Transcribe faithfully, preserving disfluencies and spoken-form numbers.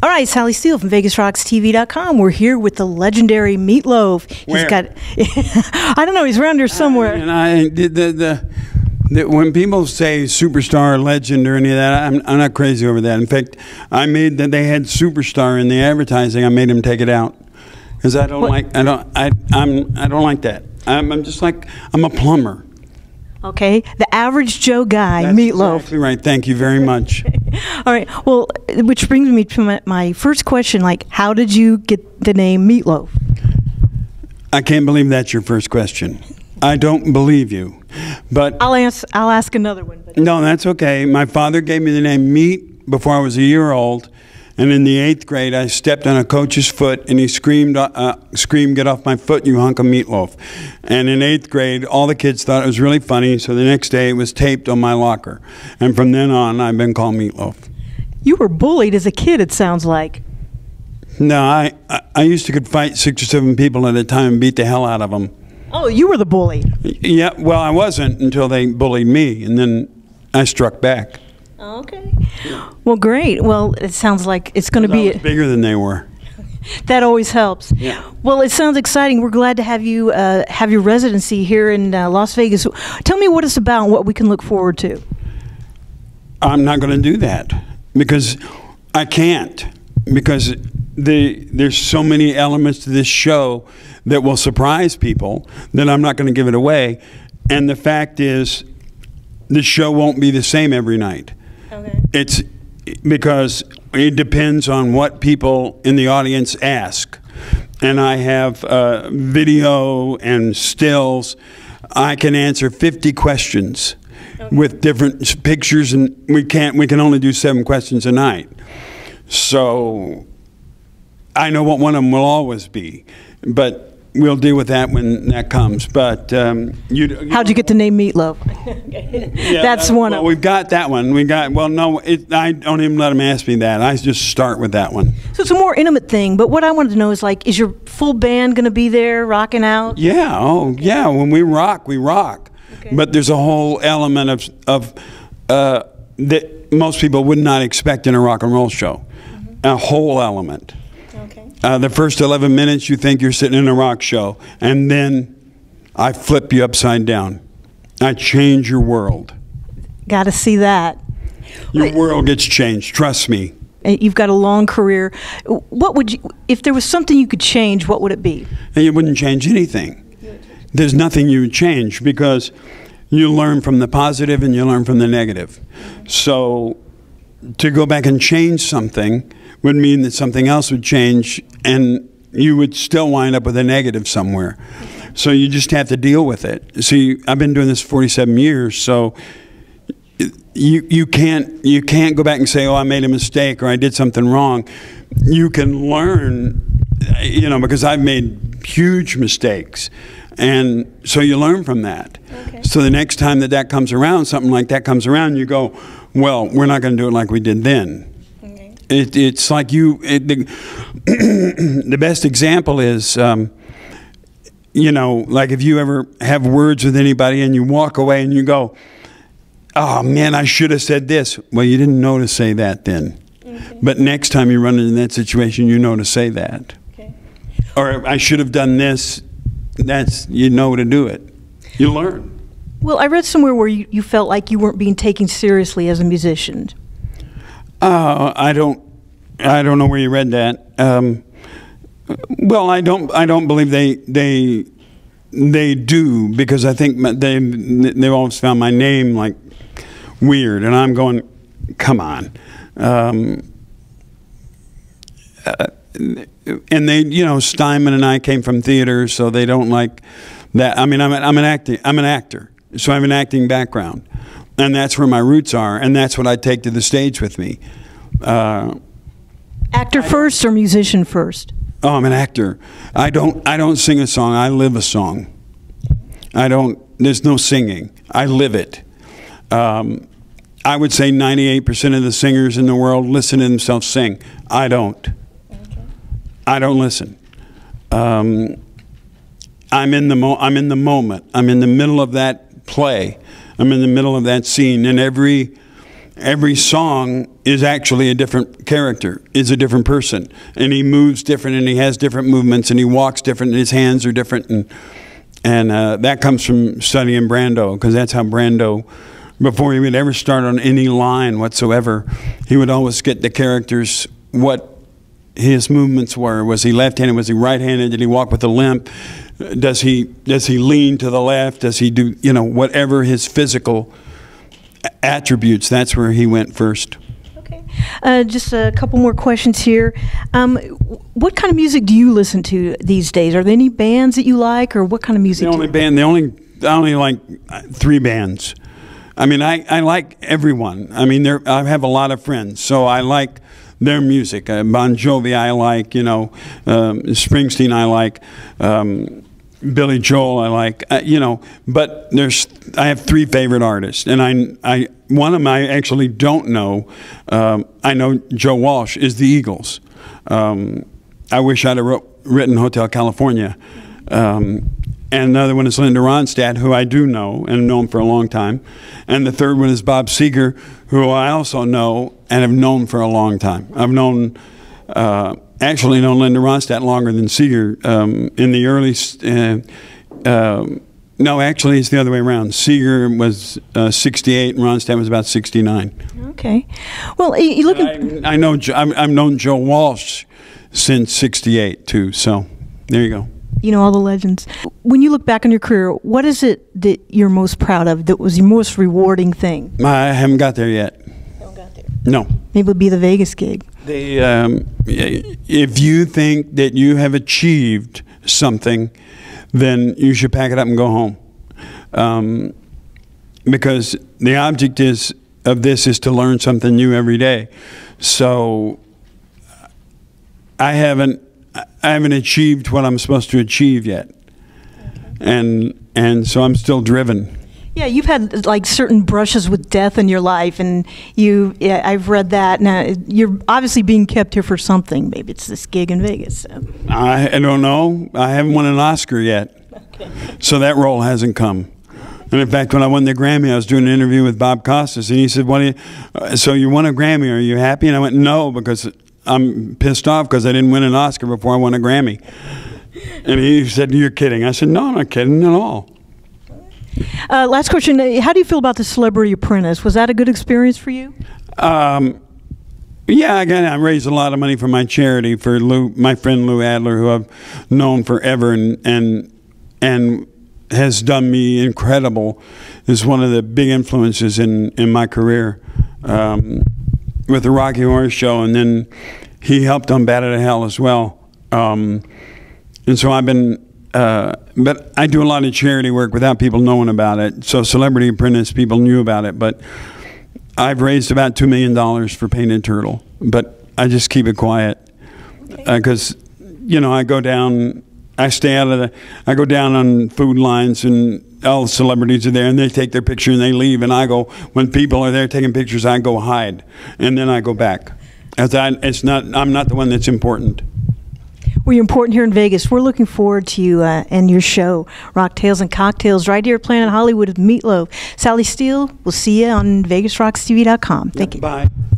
All right, Sally Steele from Vegas Rocks T V dot com. We're here with the legendary Meat Loaf. Where? He's got, I don't know, he's around here somewhere. Uh, and I, the, the, the, the, when people say superstar, legend, or any of that, I'm, I'm not crazy over that. In fact, I made that they had superstar in the advertising. I made them take it out because I don't what? like. I don't. I. I'm. I don't like that. I'm, I'm just like. I'm a plumber. Okay, the average Joe guy, That's Meat Loaf. Exactly right. Thank you very much. All right. Well, which brings me to my, my first question: like, how did you get the name Meat Loaf? I can't believe that's your first question. I don't believe you, but I'll ask. I'll ask another one. But no, that's okay. My father gave me the name Meat before I was a year old, and in the eighth grade, I stepped on a coach's foot, and he screamed, uh, "Scream! Get off my foot, you hunk of meatloaf!" And in eighth grade, all the kids thought it was really funny, so the next day it was taped on my locker. And from then on, I've been called Meatloaf. You were bullied as a kid, it sounds like. No, I, I, I used to could fight six or seven people at a time and beat the hell out of them. Oh, you were the bully. Yeah, well, I wasn't until they bullied me, and then I struck back. Okay. Well, great. Well, it sounds like it's going to be bigger than they were. That always helps. Yeah. Well, it sounds exciting. We're glad to have you uh, have your residency here in uh, Las Vegas. Tell me what it's about and what we can look forward to. I'm not going to do that because I can't, because the there's so many elements to this show that will surprise people that I'm not going to give it away. And the fact is, the show won't be the same every night. Okay. It's because it depends on what people in the audience ask. And I have uh, video and stills. I can answer fifty questions, okay, with different pictures, and we can't, we can only do seven questions a night. So I know what one of them will always be, but we'll deal with that when that comes. But um, you, you how'd you get the name Meat Loaf? Yeah, that's uh, one. Well, of we've got that one. We got well. No, it, I don't even let them ask me that. I just start with that one. So it's a more intimate thing. But what I wanted to know is, like, is your full band going to be there rocking out? Yeah. Oh, yeah. When we rock, we rock. Okay. But there's a whole element of of uh, that most people would not expect in a rock and roll show. Mm-hmm. A whole element. Uh, the first eleven minutes, you think you're sitting in a rock show, and then I flip you upside down. I change your world. Got to see that. Your Wait. world gets changed. Trust me. You've got a long career. What would you, if there was something you could change, what would it be? And you wouldn't change anything. There's nothing you would change because you learn from the positive and you learn from the negative. So to go back and change something would mean that something else would change, and you would still wind up with a negative somewhere. So you just have to deal with it. See, I've been doing this forty-seven years, so you you can't you can't go back and say, oh, I made a mistake or I did something wrong. You can learn, you know, because I've made huge mistakes, and so you learn from that. Okay. So the next time that that comes around, something like that comes around, you go, well, we're not going to do it like we did then. It, it's like you, it, the, the best example is, um, you know, like if you ever have words with anybody and you walk away and you go, oh man, I should have said this. Well, you didn't know to say that then. Mm-hmm. But next time you run into that situation, you know to say that. Okay. Or I should have done this. That's, you know to do it. You learn. Well, I read somewhere where you, you felt like you weren't being taken seriously as a musician. Uh, I don't, I don't know where you read that. Um, well, I don't, I don't believe they, they, they do, because I think they, they've always found my name like weird, and I'm going, come on. Um, uh, and they, you know, Steinman and I came from theater, so they don't like that. I mean, I'm, I'm an acting, I'm an actor, so I have an acting background. And that's where my roots are, and that's what I take to the stage with me. Uh, actor first or musician first? Oh, I'm an actor. I don't, I don't sing a song. I live a song. I don't, there's no singing. I live it. Um, I would say ninety-eight percent of the singers in the world listen to themselves sing. I don't. Okay. I don't listen. Um, I'm in the mo I'm in the moment. I'm in the middle of that play. I'm in the middle of that scene, and every every song is actually a different character, is a different person, and he moves different, and he has different movements, and he walks different, and his hands are different, and and uh, that comes from studying Brando, because that's how Brando, before he would ever start on any line whatsoever, he would always get the characters, what his movements were. Was he left-handed? Was he right-handed? Did he walk with a limp? Does he does he lean to the left? Does he do, you know, whatever his physical attributes? That's where he went first. Okay. Uh, just a couple more questions here. Um, what kind of music do you listen to these days? Are there any bands that you like, or what kind of music? The only do you band, like? the only, I only like three bands. I mean, I, I like everyone. I mean, there I have a lot of friends, so I like their music. Uh, Bon Jovi I like, you know, um, Springsteen I like, um, Billy Joel I like, uh, you know, but there's, I have three favorite artists, and I, I one of them I actually don't know. Um, I know Joe Walsh is the Eagles. Um, I wish I'd have wrote, written Hotel California. Um, And another one is Linda Ronstadt, who I do know and have known for a long time. And the third one is Bob Seger, who I also know and have known for a long time. I've known, uh, actually known Linda Ronstadt longer than Seger. Um, in the early, uh, uh, no, actually it's the other way around. Seger was uh, sixty-eight and Ronstadt was about sixty-nine. Okay. Well, you look at... I, I know, I've, I've known Joe Walsh since sixty-eight too, so there you go. You know, all the legends. When you look back on your career, what is it that you're most proud of, that was your most rewarding thing? I haven't got there yet. Haven't got there? No. Maybe it would be the Vegas gig. They, um, if you think that you have achieved something, then you should pack it up and go home. Um, because the object is of this is to learn something new every day. So I haven't I haven't achieved what I'm supposed to achieve yet. Okay. And and so I'm still driven. Yeah, you've had like certain brushes with death in your life, and you yeah, I've read that. Now you're obviously being kept here for something. Maybe it's this gig in Vegas. So. I, I don't know. I haven't won an Oscar yet. Okay. So that role hasn't come. And in fact, when I won the Grammy, I was doing an interview with Bob Costas, and he said, "What do you, uh, so you won a Grammy, are you happy?" And I went, "No, because I'm pissed off because I didn't win an Oscar before I won a Grammy." And he said, "You're kidding." I said, "No, I'm not kidding at all." Uh, last question. How do you feel about the Celebrity Apprentice? Was that a good experience for you? Um, yeah, again, I raised a lot of money for my charity, for Lou, my friend Lou Adler, who I've known forever and, and, and has done me incredible. Is one of the big influences in, in my career. Um, with the Rocky Horror Show, and then he helped on Bat Out of Hell as well. Um, and so I've been, uh, but I do a lot of charity work without people knowing about it. So Celebrity Apprentice, people knew about it, but I've raised about two million dollars for Painted Turtle, but I just keep it quiet. Because, okay. uh, you know, I go down, I stay out of the, I go down on food lines, and all the celebrities are there, and they take their picture and they leave, and I go, when people are there taking pictures, I go hide, and then I go back. As I, it's not, I'm not the one that's important. Well, you're important here in Vegas. We're looking forward to you uh, and your show, Rock Tales and Cocktails, right here at Planet Hollywood with Meat Loaf. Sally Steele, we'll see you on Vegas Rocks T V dot com. Thank yeah, you. Bye.